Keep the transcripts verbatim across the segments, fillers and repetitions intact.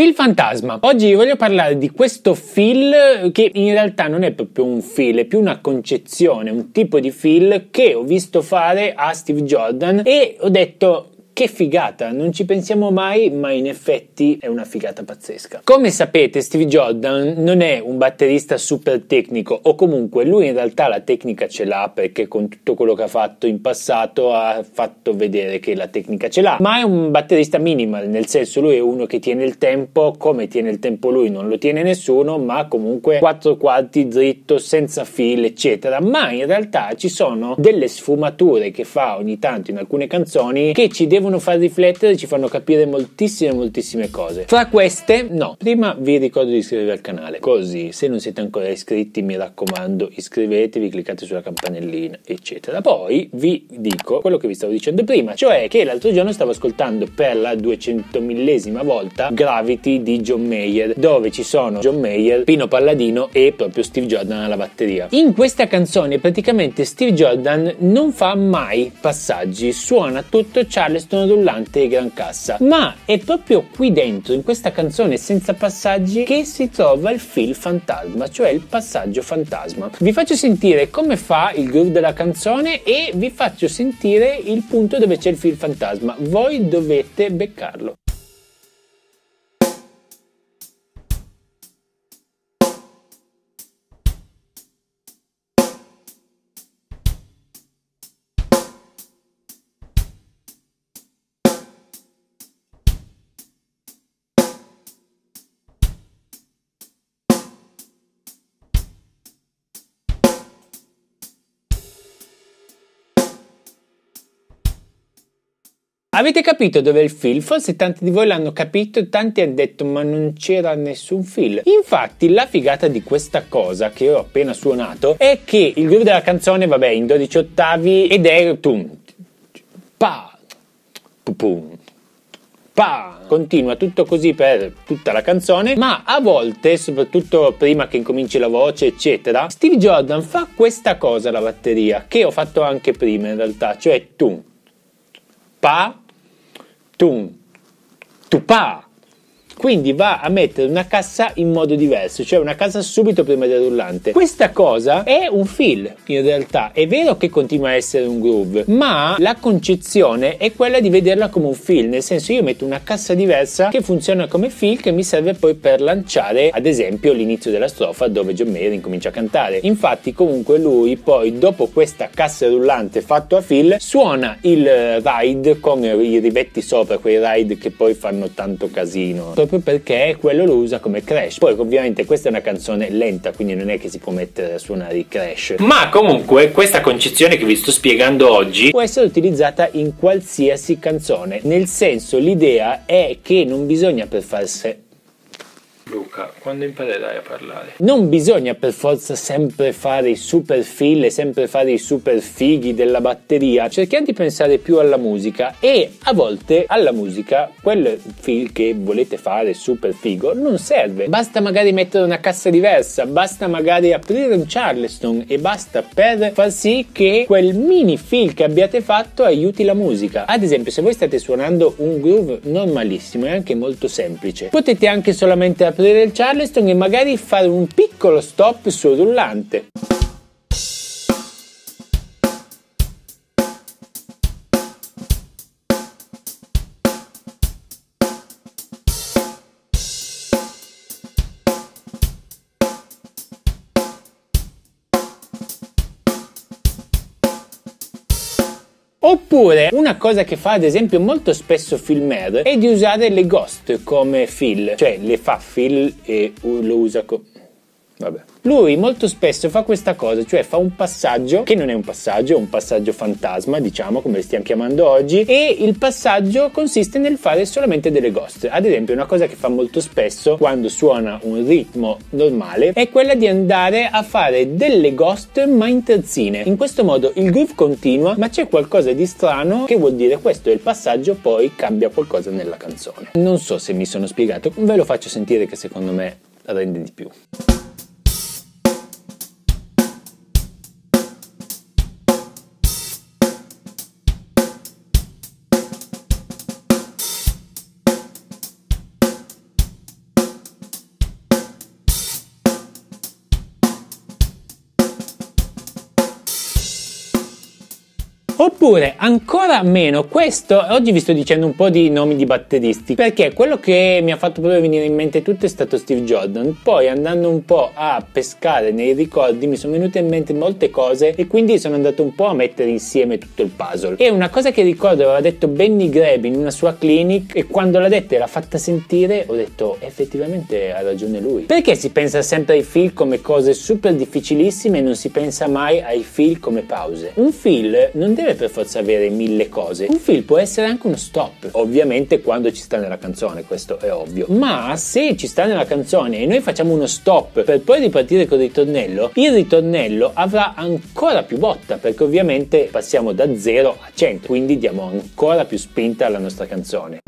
Phil Fantasma. Oggi voglio parlare di questo Phil che in realtà non è proprio un Phil, è più una concezione, un tipo di Phil che ho visto fare a Steve Jordan e ho detto: che figata, non ci pensiamo mai, ma in effetti è una figata pazzesca. Come sapete, Steve Jordan non è un batterista super tecnico, o comunque lui in realtà la tecnica ce l'ha, perché con tutto quello che ha fatto in passato ha fatto vedere che la tecnica ce l'ha, ma è un batterista minimal, nel senso lui è uno che tiene il tempo, come tiene il tempo lui non lo tiene nessuno, ma comunque quattro quarti dritto, senza fil, eccetera. Ma in realtà ci sono delle sfumature che fa ogni tanto in alcune canzoni che ci devono far riflettere, ci fanno capire moltissime moltissime cose. Fra queste, no, prima vi ricordo di iscrivervi al canale, così se non siete ancora iscritti mi raccomando iscrivetevi, cliccate sulla campanellina eccetera. Poi vi dico quello che vi stavo dicendo prima, cioè che l'altro giorno stavo ascoltando per la duecentomillesima volta Gravity di John Mayer, dove ci sono John Mayer, Pino Palladino e proprio Steve Jordan alla batteria. In questa canzone praticamente Steve Jordan non fa mai passaggi, suona tutto Charleston rullante e gran cassa, ma è proprio qui dentro, in questa canzone senza passaggi, che si trova il Phil Fantasma, cioè il passaggio fantasma. Vi faccio sentire come fa il groove della canzone e vi faccio sentire il punto dove c'è il Phil Fantasma, voi dovete beccarlo. Avete capito dov'è il Phil? Forse tanti di voi l'hanno capito, tanti hanno detto ma non c'era nessun Phil. Infatti la figata di questa cosa che ho appena suonato è che il groove della canzone, vabbè, in dodici ottavi ed è tum, pa, pum, pa, continua tutto così per tutta la canzone, ma a volte, soprattutto prima che incominci la voce eccetera, Steve Jordan fa questa cosa alla batteria che ho fatto anche prima in realtà, cioè tum, pa, tum, tupà. Quindi va a mettere una cassa in modo diverso, cioè una cassa subito prima del rullante. Questa cosa è un fill in realtà, è vero che continua a essere un groove, ma la concezione è quella di vederla come un fill, nel senso io metto una cassa diversa che funziona come fill, che mi serve poi per lanciare ad esempio l'inizio della strofa dove John Mayer incomincia a cantare. Infatti comunque lui poi dopo questa cassa rullante fatto a fill suona il ride con i rivetti sopra, quei ride che poi fanno tanto casino, proprio perché quello lo usa come crash. Poi ovviamente questa è una canzone lenta, quindi non è che si può mettere a suonare i crash, ma comunque questa concezione che vi sto spiegando oggi può essere utilizzata in qualsiasi canzone, nel senso l'idea è che non bisogna per farsi Luca, quando imparerai a parlare? Non bisogna per forza sempre fare i super fill e sempre fare i super fighi della batteria, cerchiamo di pensare più alla musica, e a volte alla musica quel fill che volete fare super figo non serve, basta magari mettere una cassa diversa, basta magari aprire un Charleston e basta per far sì che quel mini fill che abbiate fatto aiuti la musica. Ad esempio se voi state suonando un groove normalissimo e anche molto semplice, potete anche solamente aprire aprire il Charleston e magari fare un piccolo stop sul rullante. Oppure una cosa che fa ad esempio molto spesso Phil Mer è di usare le ghost come fill, cioè le fa fill e lo usa come... vabbè. Lui molto spesso fa questa cosa, cioè fa un passaggio che non è un passaggio, è un passaggio fantasma, diciamo, come lo stiamo chiamando oggi, e il passaggio consiste nel fare solamente delle ghost. Ad esempio una cosa che fa molto spesso quando suona un ritmo normale è quella di andare a fare delle ghost ma in terzine. In questo modo il groove continua ma c'è qualcosa di strano, che vuol dire questo è il passaggio, poi cambia qualcosa nella canzone. Non so se mi sono spiegato, ve lo faccio sentire che secondo me rende di più. Oppure ancora meno questo. Oggi vi sto dicendo un po' di nomi di batteristi, perché quello che mi ha fatto proprio venire in mente tutto è stato Steve Jordan. Poi, andando un po' a pescare nei ricordi, mi sono venute in mente molte cose e quindi sono andato un po' a mettere insieme tutto il puzzle. E una cosa che ricordo aveva detto Benny Greb in una sua clinic, e quando l'ha detta e l'ha fatta sentire ho detto effettivamente ha ragione lui. Perché si pensa sempre ai fill come cose super difficilissime e non si pensa mai ai fill come pause? Un fill non deve per forza avere mille cose, un fill può essere anche uno stop, ovviamente quando ci sta nella canzone, questo è ovvio, ma se ci sta nella canzone e noi facciamo uno stop per poi ripartire col ritornello, il ritornello avrà ancora più botta, perché ovviamente passiamo da zero a cento, quindi diamo ancora più spinta alla nostra canzone.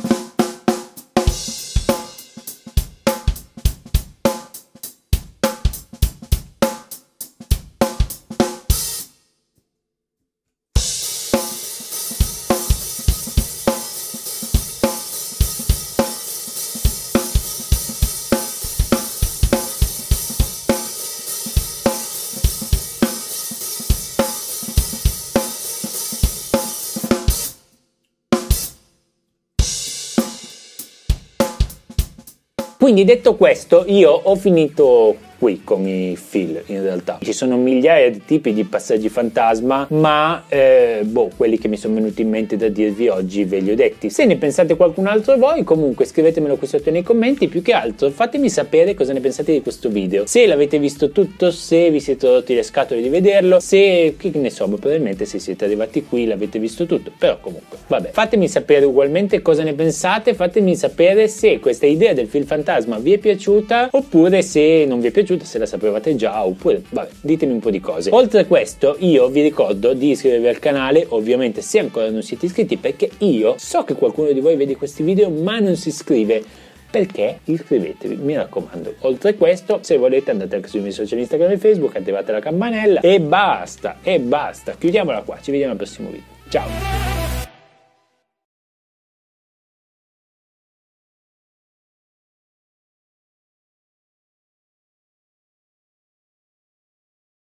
Quindi, detto questo, io ho finito qui con i fill. In realtà ci sono migliaia di tipi di passaggi fantasma, ma eh, boh, quelli che mi sono venuti in mente da dirvi oggi ve li ho detti. Se ne pensate qualcun altro voi, comunque scrivetemelo qui sotto nei commenti. Più che altro fatemi sapere cosa ne pensate di questo video, se l'avete visto tutto, se vi siete rotti le scatole di vederlo, se che ne so, probabilmente se siete arrivati qui l'avete visto tutto, però comunque vabbè, fatemi sapere ugualmente cosa ne pensate, fatemi sapere se questa idea del film fantasma vi è piaciuta oppure se non vi è piaciuta, se la sapevate già, oppure vabbè, ditemi un po' di cose. Oltre a questo io vi ricordo di iscrivervi al canale, ovviamente se ancora non siete iscritti, perché io so che qualcuno di voi vede questi video ma non si iscrive, perché iscrivetevi, mi raccomando. Oltre a questo, se volete andate anche sui miei social Instagram e Facebook, attivate la campanella e basta, e basta, chiudiamola qua, ci vediamo al prossimo video, ciao.